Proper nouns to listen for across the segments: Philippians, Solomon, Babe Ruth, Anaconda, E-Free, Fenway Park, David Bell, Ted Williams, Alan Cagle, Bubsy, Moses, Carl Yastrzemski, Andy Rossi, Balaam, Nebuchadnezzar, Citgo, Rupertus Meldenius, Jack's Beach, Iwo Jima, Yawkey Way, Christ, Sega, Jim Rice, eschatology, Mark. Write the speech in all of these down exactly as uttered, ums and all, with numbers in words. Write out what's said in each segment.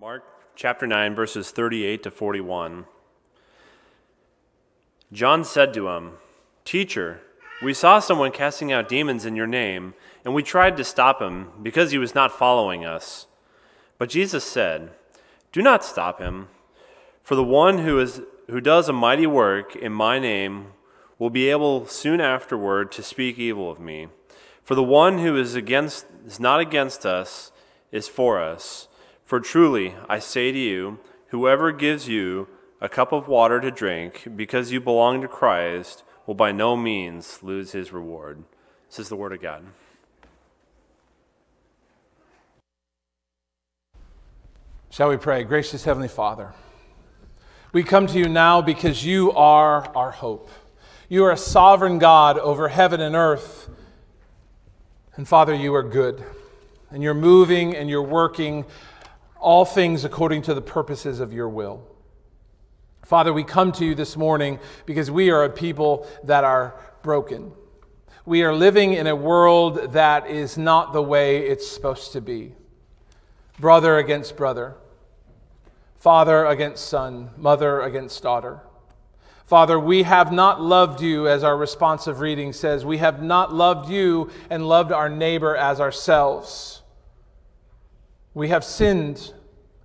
Mark chapter nine, verses thirty-eight to forty-one. John said to him, "Teacher, we saw someone casting out demons in your name, and we tried to stop him because he was not following us." But Jesus said, "Do not stop him, for the one who is who does a mighty work in my name will be able soon afterward to speak evil of me. For the one who is against is not against us is for us. For truly, I say to you, whoever gives you a cup of water to drink because you belong to Christ will by no means lose his reward." This is the word of God. Shall we pray? Gracious Heavenly Father, we come to you now because you are our hope. You are a sovereign God over heaven and earth. And Father, you are good. And you're moving and you're working all things according to the purposes of your will. Father, we come to you this morning because we are a people that are broken. We are living in a world that is not the way it's supposed to be. Brother against brother. Father against son. Mother against daughter. Father, we have not loved you, as our responsive reading says. We have not loved you and loved our neighbor as ourselves. We have sinned,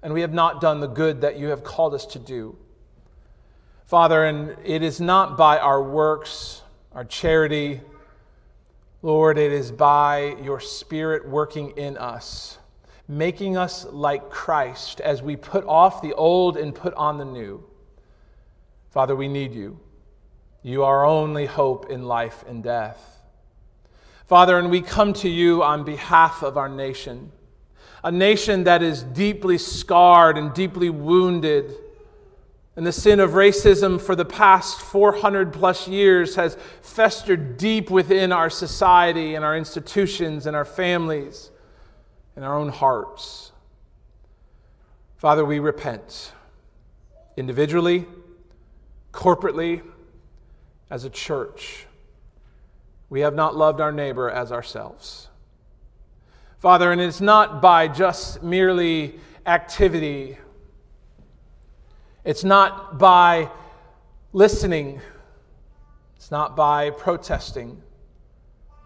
and we have not done the good that you have called us to do. Father, and it is not by our works, our charity. Lord, it is by your Spirit working in us, making us like Christ as we put off the old and put on the new. Father, we need you. You are our only hope in life and death. Father, and we come to you on behalf of our nation. A nation that is deeply scarred and deeply wounded. And the sin of racism for the past four hundred plus years has festered deep within our society and our institutions and our families and our own hearts. Father, we repent individually, corporately, as a church. We have not loved our neighbor as ourselves. Father, and it's not by just merely activity. It's not by listening. It's not by protesting.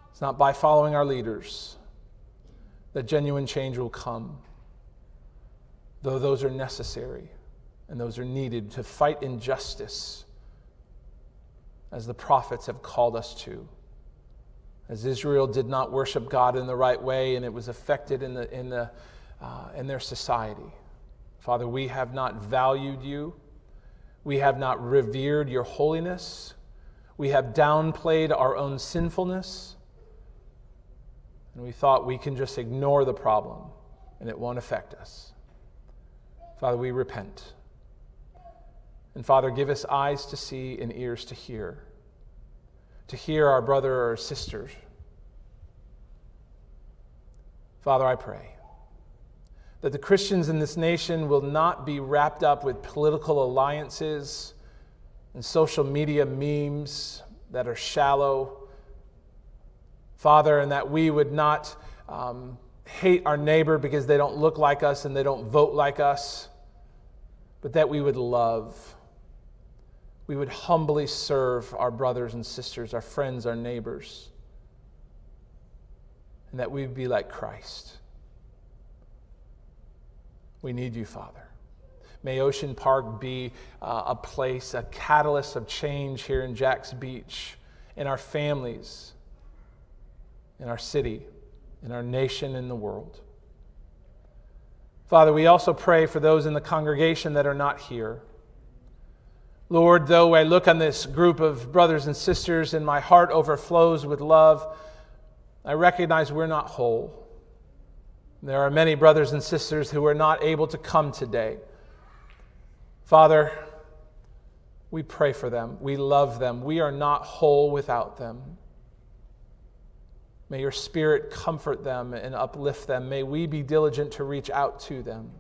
It's not by following our leaders that genuine change will come, though those are necessary and those are needed to fight injustice as the prophets have called us to. As Israel did not worship God in the right way, and it was affected in, the, in, the, uh, in their society. Father, we have not valued you. We have not revered your holiness. We have downplayed our own sinfulness. And we thought we can just ignore the problem, and it won't affect us. Father, we repent. And Father, give us eyes to see and ears to hear. To hear our brother or sisters. Father, I pray that the Christians in this nation will not be wrapped up with political alliances and social media memes that are shallow. Father, and that we would not um, hate our neighbor because they don't look like us and they don't vote like us, but that we would love. We would humbly serve our brothers and sisters, our friends, our neighbors, and that we would be like Christ. We need you, Father. May Ocean Park be uh, a place, a catalyst of change here in Jack's Beach, in our families, in our city, in our nation, in the world. Father, we also pray for those in the congregation that are not here. Lord, though I look on this group of brothers and sisters and my heart overflows with love, I recognize we're not whole. There are many brothers and sisters who are not able to come today. Father, we pray for them. We love them. We are not whole without them. May your Spirit comfort them and uplift them. May we be diligent to reach out to them.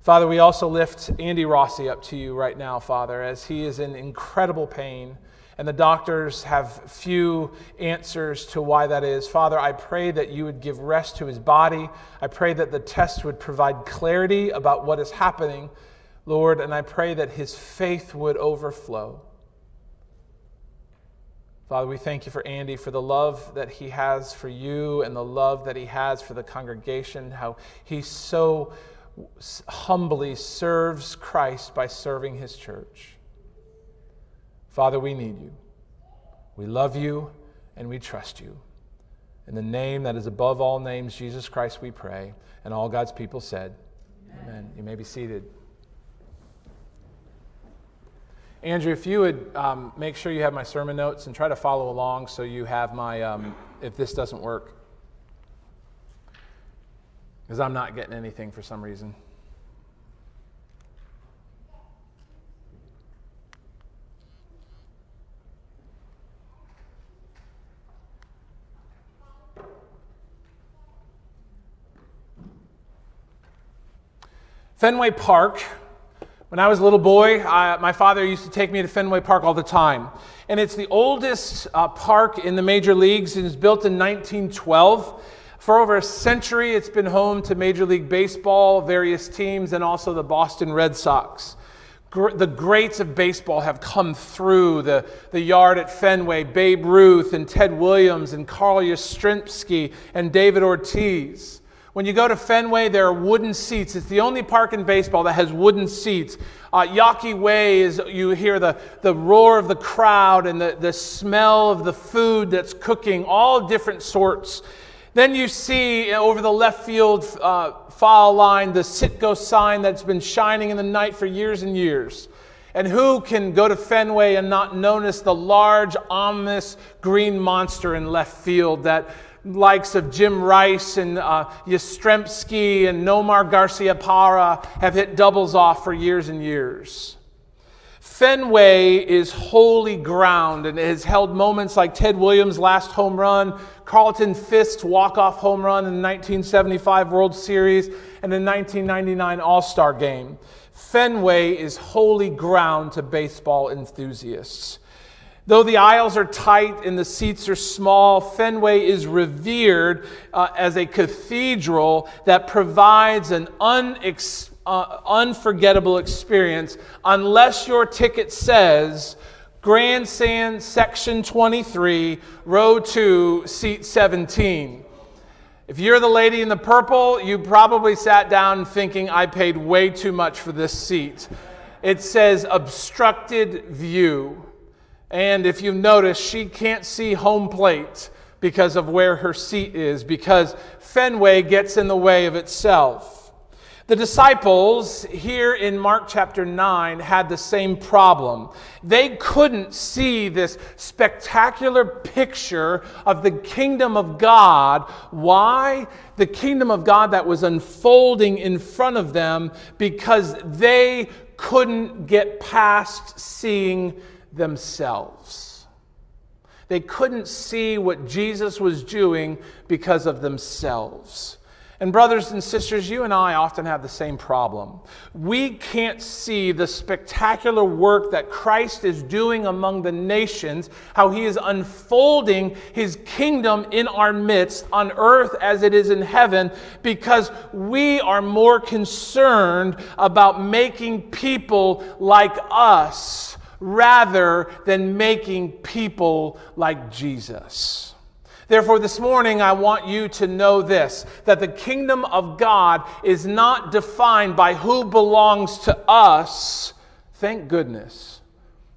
Father, we also lift Andy Rossi up to you right now, Father, as he is in incredible pain. and the doctors have few answers to why that is. Father, I pray that you would give rest to his body. I pray that the test would provide clarity about what is happening, Lord, and I pray that his faith would overflow. Father, we thank you for Andy, for the love that he has for you and the love that he has for the congregation, how he so humbly serves Christ by serving his church. Father, we need you. We love you and we trust you. In the name that is above all names, Jesus Christ, we pray. And all God's people said, amen. Amen. You may be seated. Andrew, if you would um, make sure you have my sermon notes and try to follow along so you have my, um, if this doesn't work. Because I'm not getting anything for some reason. Fenway Park. When I was a little boy, I, my father used to take me to Fenway Park all the time. And it's the oldest uh, park in the major leagues, and it was built in nineteen twelve. For over a century, it's been home to Major League Baseball, various teams, and also the Boston Red Sox. Gr- the greats of baseball have come through the, the yard at Fenway, Babe Ruth and Ted Williams and Carl Yastrzemski and David Ortiz. When you go to Fenway, there are wooden seats. It's the only park in baseball that has wooden seats. Uh, Yawkey Way is, you hear the, the roar of the crowd and the, the smell of the food that's cooking, all different sorts. Then you see over the left field uh, foul line, the Citgo sign that's been shining in the night for years and years. And who can go to Fenway and not notice the large, ominous green monster in left field that likes of Jim Rice and uh, Yastrzemski and Nomar Garciaparra have hit doubles off for years and years. Fenway is holy ground and it has held moments like Ted Williams' last home run, Carlton Fisk's walk-off home run in the nineteen seventy-five World Series and the nineteen ninety-nine All-Star Game. Fenway is holy ground to baseball enthusiasts. Though the aisles are tight and the seats are small, Fenway is revered uh, as a cathedral that provides an unex- uh, unforgettable experience unless your ticket says Grandstand Section twenty-three, Row two, Seat seventeen. If you're the lady in the purple, you probably sat down thinking, I paid way too much for this seat. It says obstructed view. And if you notice, she can't see home plate because of where her seat is, because Fenway gets in the way of itself. The disciples here in Mark chapter nine had the same problem. They couldn't see this spectacular picture of the kingdom of God. Why? The kingdom of God that was unfolding in front of them because they couldn't get past seeing themselves. They couldn't see what Jesus was doing because of themselves. And brothers and sisters, you and I often have the same problem. We can't see the spectacular work that Christ is doing among the nations, how he is unfolding his kingdom in our midst, on earth as it is in heaven, because we are more concerned about making people like us rather than making people like Jesus. Therefore, this morning, I want you to know this, that the kingdom of God is not defined by who belongs to us, thank goodness,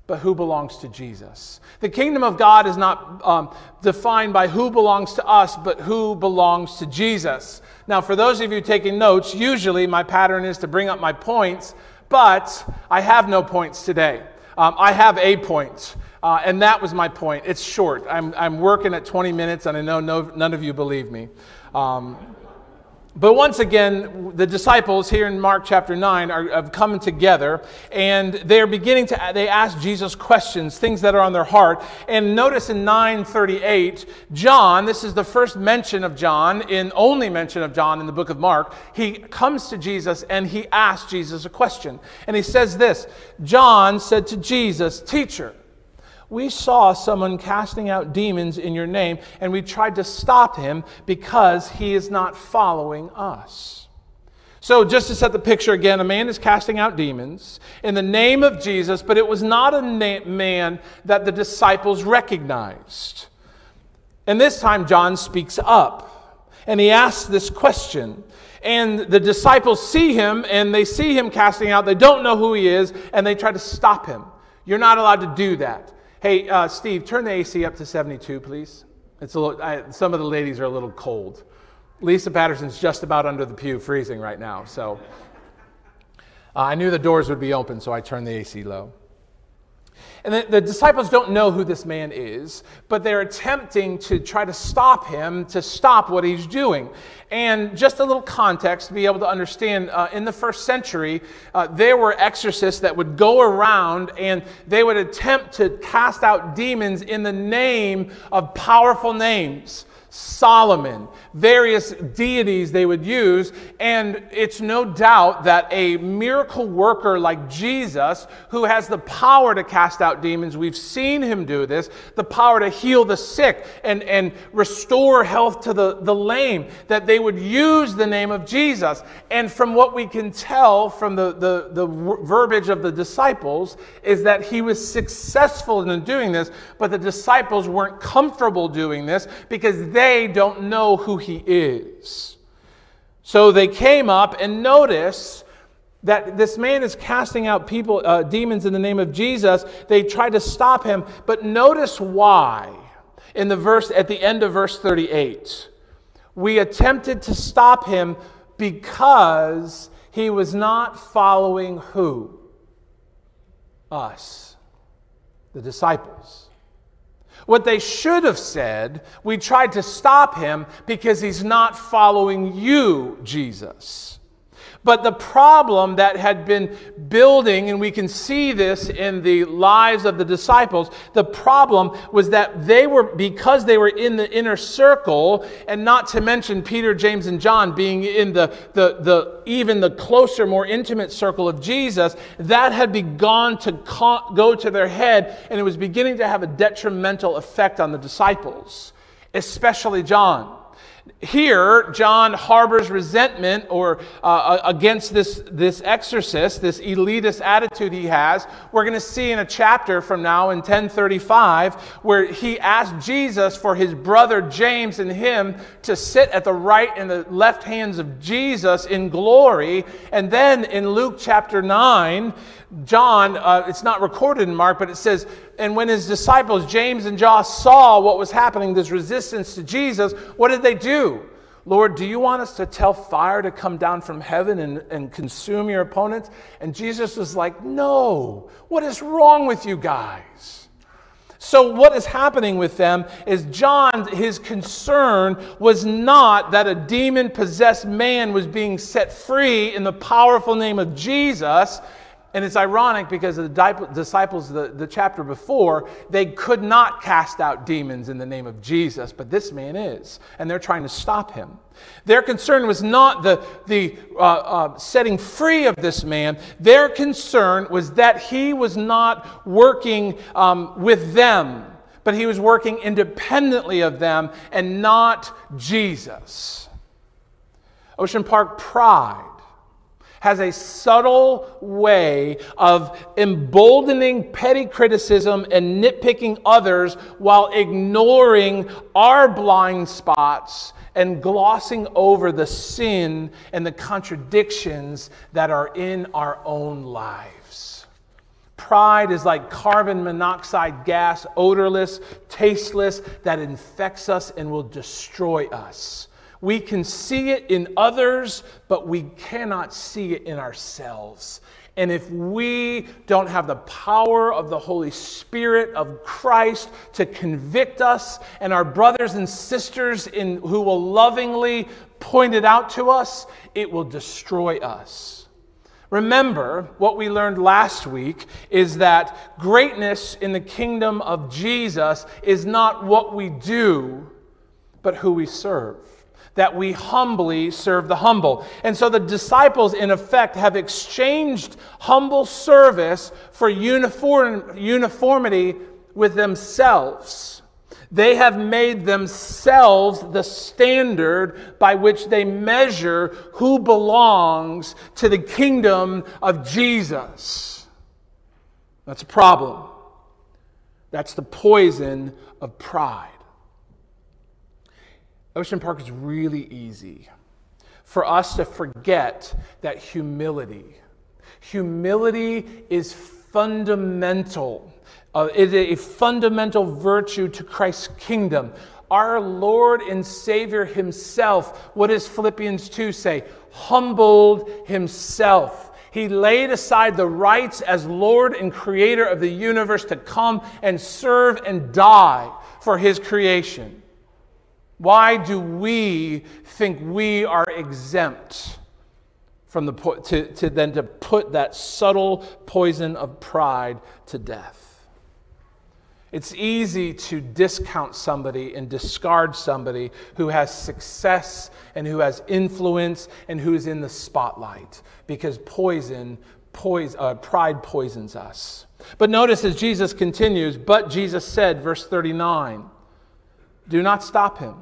but who belongs to Jesus. The kingdom of God is not um, defined by who belongs to us, but who belongs to Jesus. Now, for those of you taking notes, usually my pattern is to bring up my points, but I have no points today. Um, I have a point, uh, and that was my point. It's short. I'm, I'm working at twenty minutes, and I know no, none of you believe me. Um, but once again, the disciples here in Mark chapter nine are, are coming together, and they're beginning to, they ask Jesus questions, things that are on their heart. And notice in nine thirty-eight, John, this is the first mention of John, in only mention of John in the book of Mark, he comes to Jesus and he asks Jesus a question. And he says this, John said to Jesus, "Teacher, We saw someone casting out demons in your name, and we tried to stop him because he is not following us. So just to set the picture again, a man is casting out demons in the name of Jesus, but it was not a man that the disciples recognized. And this time John speaks up, and he asks this question. And the disciples see him, and they see him casting out. They don't know who he is, and they try to stop him. You're not allowed to do that. Hey, uh, Steve, turn the A C up to seventy-two, please. It's a little, I, some of the ladies are a little cold. Lisa Patterson's just about under the pew freezing right now. So uh, I knew the doors would be open, so I turned the A C low. And the, the disciples don't know who this man is, but they're attempting to try to stop him, to stop what he's doing. And just a little context to be able to understand, uh, in the first century, uh, there were exorcists that would go around and they would attempt to cast out demons in the name of powerful names. Solomon, various deities they would use, and it's no doubt that a miracle worker like Jesus, who has the power to cast out demons, we've seen him do this, the power to heal the sick and, and restore health to the, the lame, that they would use the name of Jesus. And from what we can tell from the, the, the verbiage of the disciples is that he was successful in doing this, but the disciples weren't comfortable doing this because they They don't know who he is. So they came up and noticed that this man is casting out people, uh, demons in the name of Jesus. They tried to stop him, but notice why. In the verse, at the end of verse thirty-eight, we attempted to stop him because he was not following who? Us, the disciples. What they should have said, we tried to stop him because he's not following you, Jesus. But the problem that had been building, and we can see this in the lives of the disciples, the problem was that they were, because they were in the inner circle, and not to mention Peter, James, and John being in the, the, the even the closer, more intimate circle of Jesus, that had begun to go to their head, and it was beginning to have a detrimental effect on the disciples, especially John. Here, John harbors resentment or uh, against this, this exorcist, this elitist attitude he has. We're going to see in a chapter from now in ten thirty-five where he asked Jesus for his brother James and him to sit at the right and the left hands of Jesus in glory. And then in Luke chapter nine, John, uh, it's not recorded in Mark, but it says, and when his disciples, James and John, saw what was happening, this resistance to Jesus, what did they do? Lord, do you want us to tell fire to come down from heaven and, and consume your opponents? And Jesus was like, no, what is wrong with you guys? So what is happening with them is John, his concern was not that a demon-possessed man was being set free in the powerful name of Jesus. And it's ironic because the disciples, the, the chapter before, they could not cast out demons in the name of Jesus, but this man is, and they're trying to stop him. Their concern was not the, the uh, uh, setting free of this man. Their concern was that he was not working um, with them, but he was working independently of them and not Jesus. Ocean Park pride has a subtle way of emboldening petty criticism and nitpicking others while ignoring our blind spots and glossing over the sin and the contradictions that are in our own lives. Pride is like carbon monoxide gas, odorless, tasteless, that infects us and will destroy us. We can see it in others, but we cannot see it in ourselves. And if we don't have the power of the Holy Spirit of Christ to convict us and our brothers and sisters in, who will lovingly point it out to us, it will destroy us. Remember, what we learned last week is that greatness in the kingdom of Jesus is not what we do, but who we serve. That we humbly serve the humble. And so the disciples, in effect, have exchanged humble service for uniform, uniformity with themselves. They have made themselves the standard by which they measure who belongs to the kingdom of Jesus. That's a problem. That's the poison of pride. Ocean Park is really easy for us to forget that humility. Humility is fundamental. Uh, it is a fundamental virtue to Christ's kingdom. Our Lord and Savior himself, what does Philippians two say? Humbled himself. He laid aside the rights as Lord and creator of the universe to come and serve and die for his creation. Why do we think we are exempt from the po- to, to then to put that subtle poison of pride to death? It's easy to discount somebody and discard somebody who has success and who has influence and who is in the spotlight, because poison, poison uh, pride poisons us. But notice as Jesus continues, but Jesus said, verse thirty-nine, do not stop him.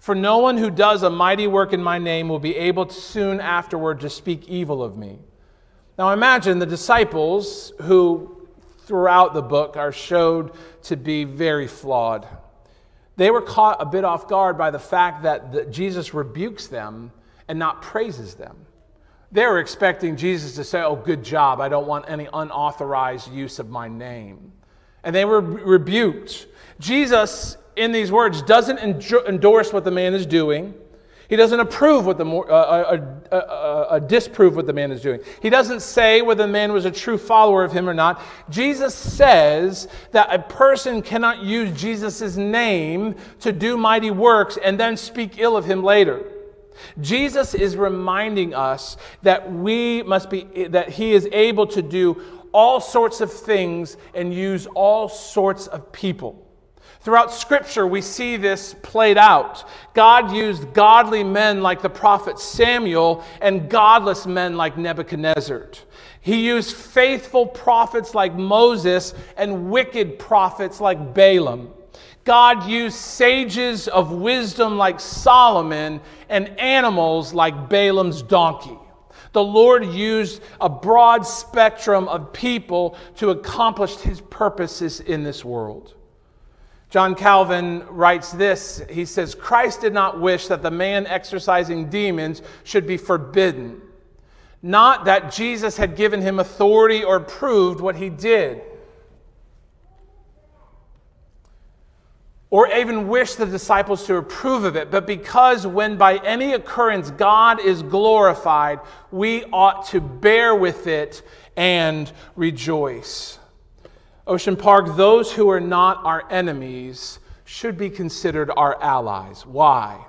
For no one who does a mighty work in my name will be able to soon afterward to speak evil of me. Now imagine the disciples who throughout the book are showed to be very flawed. They were caught a bit off guard by the fact that the, Jesus rebukes them and not praises them. They were expecting Jesus to say, oh, good job, I don't want any unauthorized use of my name. And they were rebuked. Jesus, in these words, doesn't endorse what the man is doing. He doesn't approve what the more, uh, uh, uh, uh, disprove what the man is doing. He doesn't say whether the man was a true follower of him or not. Jesus says that a person cannot use Jesus' name to do mighty works and then speak ill of him later. Jesus is reminding us that we must be, that he is able to do all sorts of things and use all sorts of people. Throughout Scripture, we see this played out. God used godly men like the prophet Samuel and godless men like Nebuchadnezzar. He used faithful prophets like Moses and wicked prophets like Balaam. God used sages of wisdom like Solomon and animals like Balaam's donkey. The Lord used a broad spectrum of people to accomplish his purposes in this world. John Calvin writes this, he says, Christ did not wish that the man exorcising demons should be forbidden. Not that Jesus had given him authority or approved what he did, or even wished the disciples to approve of it, but because when by any occurrence God is glorified, we ought to bear with it and rejoice. Ocean Park, those who are not our enemies should be considered our allies. Why?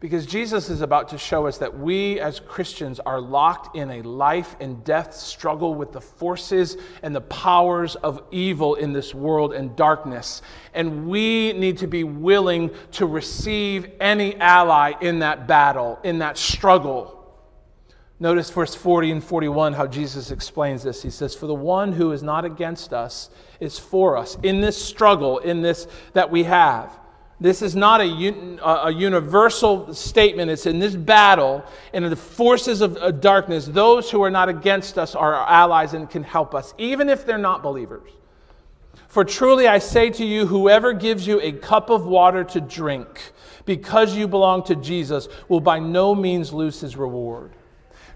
Because Jesus is about to show us that we as Christians are locked in a life and death struggle with the forces and the powers of evil in this world and darkness. And we need to be willing to receive any ally in that battle, in that struggle. Notice verse forty and forty-one, how Jesus explains this. He says, for the one who is not against us is for us. In this struggle, in this that we have, this is not a, un, a universal statement. It's in this battle, and in the forces of darkness, those who are not against us are our allies and can help us, even if they're not believers. For truly I say to you, whoever gives you a cup of water to drink because you belong to Jesus will by no means lose his reward.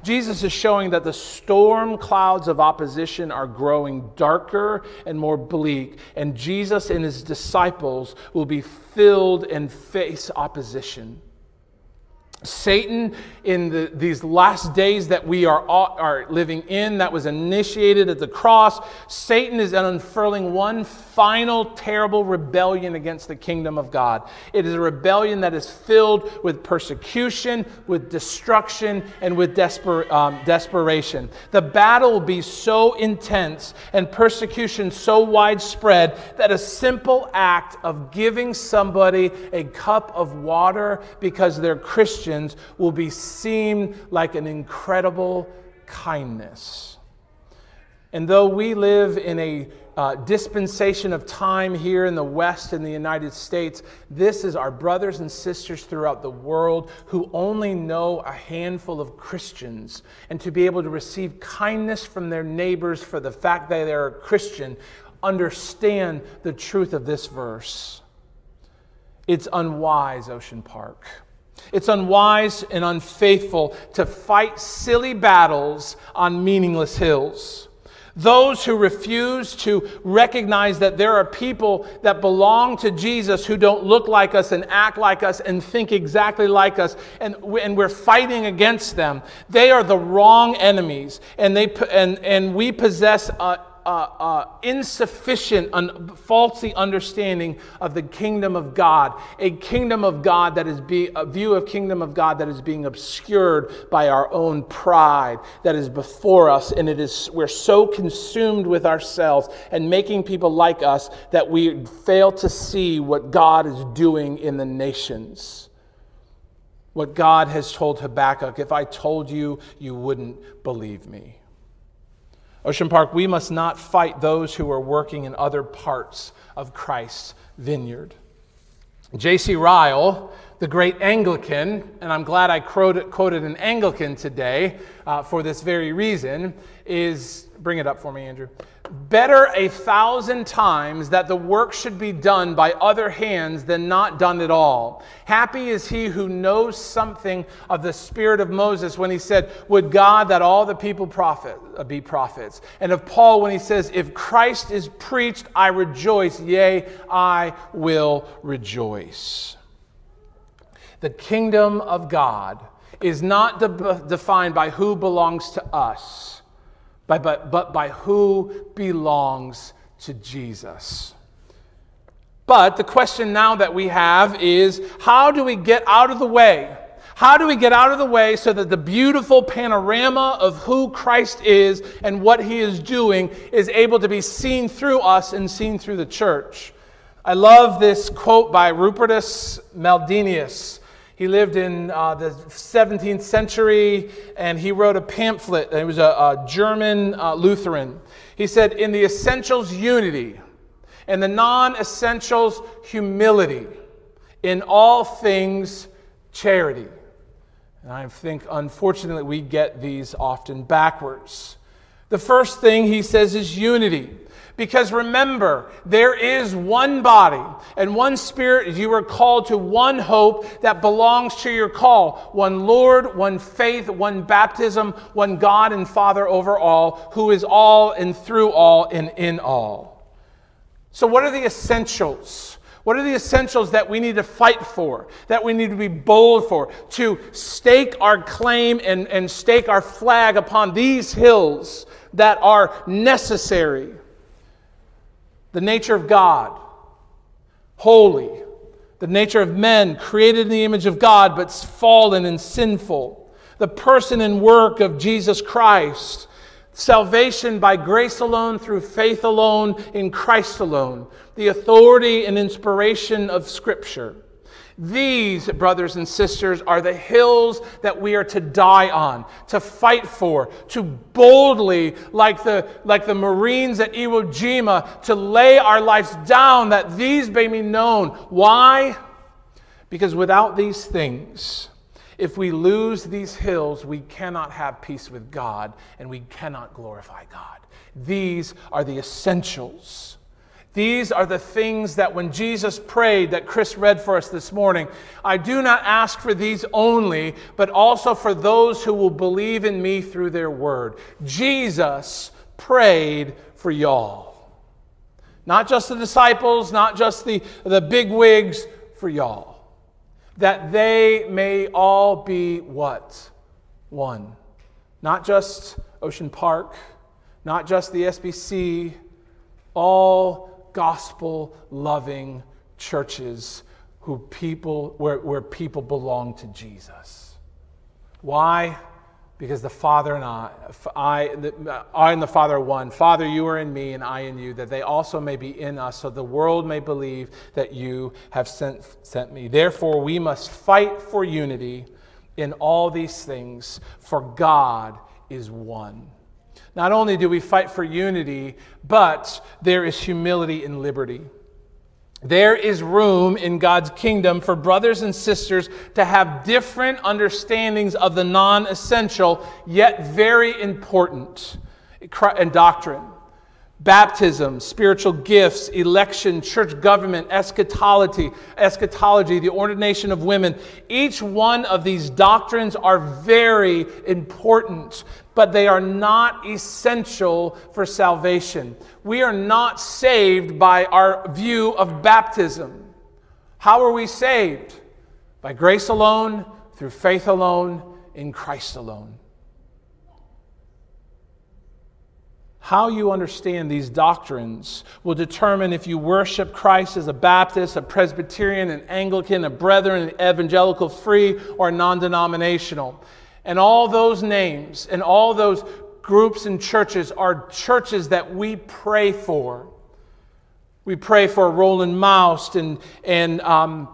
Jesus is showing that the storm clouds of opposition are growing darker and more bleak, and Jesus and his disciples will be filled and face opposition. Satan, in the, these last days that we are, are living in, that was initiated at the cross, Satan is unfurling one final terrible rebellion against the kingdom of God. It is a rebellion that is filled with persecution, with destruction, and with desper, um, desperation. The battle will be so intense and persecution so widespread that a simple act of giving somebody a cup of water because they're Christian will be seen like an incredible kindness. And though we live in a uh, dispensation of time here in the West in the United States, this is our brothers and sisters throughout the world who only know a handful of Christians. And to be able to receive kindness from their neighbors for the fact that they're a Christian, understand the truth of this verse. It's unwise, Ocean Park. It's unwise and unfaithful to fight silly battles on meaningless hills. Those who refuse to recognize that there are people that belong to Jesus who don't look like us and act like us and think exactly like us, and we're fighting against them. They are the wrong enemies, and they and and we possess a Uh, uh, insufficient, un- faulty understanding of the kingdom of God, a kingdom of God that is be- a view of kingdom of God that is being obscured by our own pride that is before us, and it is we're so consumed with ourselves and making people like us that we fail to see what God is doing in the nations. What God has told Habakkuk, if I told you, you wouldn't believe me. Ocean Park, we must not fight those who are working in other parts of Christ's vineyard. J C Ryle, the great Anglican, and I'm glad I quoted, quoted an Anglican today uh, for this very reason, is, bring it up for me, Andrew, better a thousand times that the work should be done by other hands than not done at all. Happy is he who knows something of the spirit of Moses when he said, would God that all the people prophet, uh, be prophets. And of Paul when he says, if Christ is preached, I rejoice. Yea, I will rejoice. The kingdom of God is not de- defined by who belongs to us, But, but by who belongs to Jesus. But the question now that we have is, how do we get out of the way? How do we get out of the way so that the beautiful panorama of who Christ is and what he is doing is able to be seen through us and seen through the church? I love this quote by Rupertus Meldenius. He lived in uh, the seventeenth century, and he wrote a pamphlet. He was a, a German uh, Lutheran. He said, in the essentials, unity. In the non-essentials, humility. In all things, charity. And I think, unfortunately, we get these often backwards. The first thing he says is unity. Because remember, there is one body and one spirit. You are called to one hope that belongs to your call. One Lord, one faith, one baptism, one God and Father over all, who is all and through all and in all. So what are the essentials? What are the essentials that we need to fight for, that we need to be bold for, to stake our claim and, and stake our flag upon these hills that are necessary? The nature of God, holy. The nature of men, created in the image of God, but fallen and sinful. The person and work of Jesus Christ. Salvation by grace alone, through faith alone, in Christ alone. The authority and inspiration of Scripture. These, brothers and sisters, are the hills that we are to die on, to fight for, to boldly, like the, like the Marines at Iwo Jima, to lay our lives down that these may be known. Why? Because without these things, if we lose these hills, we cannot have peace with God and we cannot glorify God. These are the essentials. These are the things that when Jesus prayed, that Chris read for us this morning, I do not ask for these only, but also for those who will believe in me through their word. Jesus prayed for y'all. Not just the disciples, not just the, the bigwigs, for y'all. That they may all be what? One. Not just Ocean Park, not just the S B C, all gospel-loving churches who people, where, where people belong to Jesus. Why? Because the Father and I, I, the, I and the Father are one. Father, you are in me and I in you, that they also may be in us, so the world may believe that you have sent, sent me. Therefore, we must fight for unity in all these things, for God is one. Not only do we fight for unity, but there is humility and liberty. There is room in God's kingdom for brothers and sisters to have different understandings of the non-essential, yet very important doctrine. Baptism, spiritual gifts, election, church government, eschatology, eschatology, the ordination of women. Each one of these doctrines are very important, but they are not essential for salvation. We are not saved by our view of baptism. How are we saved? By grace alone, through faith alone, in Christ alone. How you understand these doctrines will determine if you worship Christ as a Baptist, a Presbyterian, an Anglican, a Brethren, an evangelical, free, or non-denominational. And all those names and all those groups and churches are churches that we pray for. We pray for Roland Maust and, and um,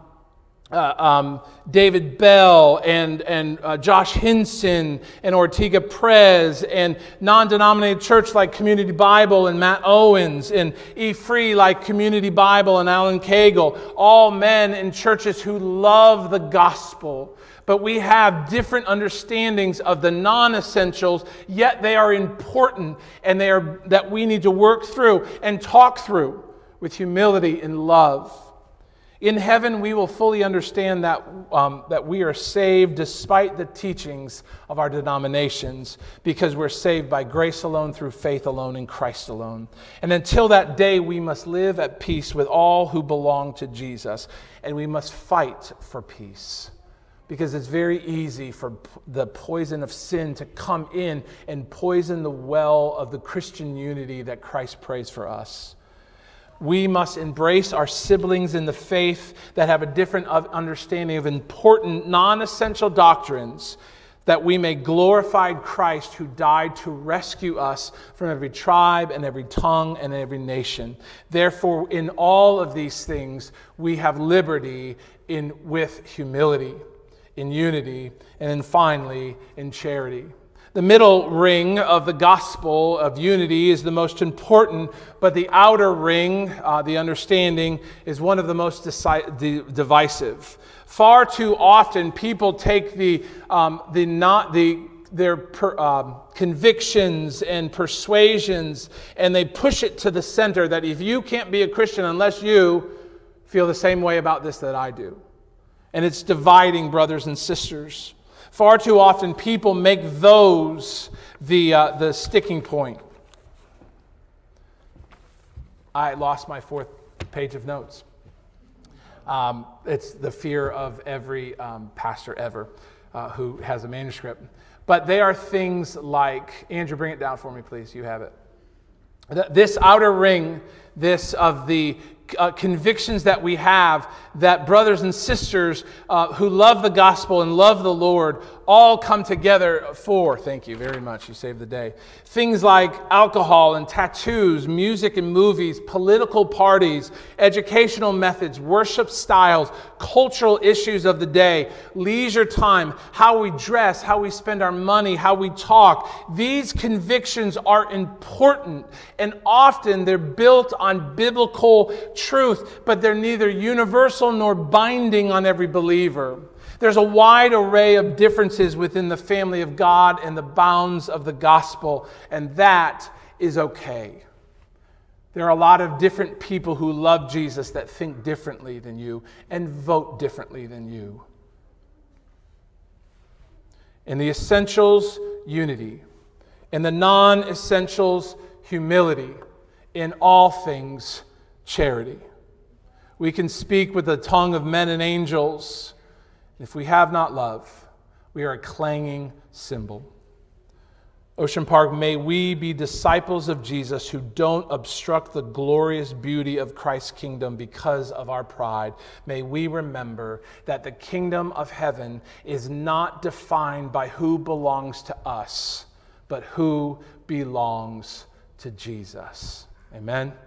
Uh, um, David Bell and, and uh, Josh Hinson and Ortega Perez and non-denominated church like Community Bible and Matt Owens and E-Free like Community Bible and Alan Cagle, all men in churches who love the gospel. But we have different understandings of the non-essentials, yet they are important and they are that we need to work through and talk through with humility and love. In heaven, we will fully understand that, um, that we are saved despite the teachings of our denominations, because we're saved by grace alone, through faith alone, in Christ alone. And until that day, we must live at peace with all who belong to Jesus, and we must fight for peace, because it's very easy for the poison of sin to come in and poison the well of the Christian unity that Christ prays for us. We must embrace our siblings in the faith that have a different understanding of important, non-essential doctrines, that we may glorify Christ who died to rescue us from every tribe and every tongue and every nation. Therefore, in all of these things, we have liberty in, with humility, in unity, and then finally, in charity. The middle ring of the gospel of unity is the most important, but the outer ring, uh, the understanding, is one of the most de divisive. Far too often, people take the um, the not the their per, um, convictions and persuasions, and they push it to the center. That if you can't be a Christian unless you feel the same way about this that I do, and it's dividing brothers and sisters. Far too often, people make those the, uh, the sticking point. I lost my fourth page of notes. Um, it's the fear of every um, pastor ever uh, who has a manuscript. But they are things like, Andrew, bring it down for me, please. You have it. This outer ring, this of the Uh, convictions that we have, that brothers and sisters uh, who love the gospel and love the Lord all come together for. Thank you very much. You saved the day. Things like alcohol and tattoos, music and movies, political parties, educational methods, worship styles, cultural issues of the day, leisure time, how we dress, how we spend our money, how we talk. These convictions are important, and often they're built on biblical truth, but they're neither universal nor binding on every believer. There's a wide array of differences within the family of God and the bounds of the gospel, and that is okay. There are a lot of different people who love Jesus that think differently than you and vote differently than you. In the essentials, unity. In the non-essentials, humility. In all things, charity. We can speak with the tongue of men and angels. If we have not love, we are a clanging cymbal. Ocean Park, may we be disciples of Jesus who don't obstruct the glorious beauty of Christ's kingdom because of our pride. May we remember that the kingdom of heaven is not defined by who belongs to us, but who belongs to Jesus. Amen.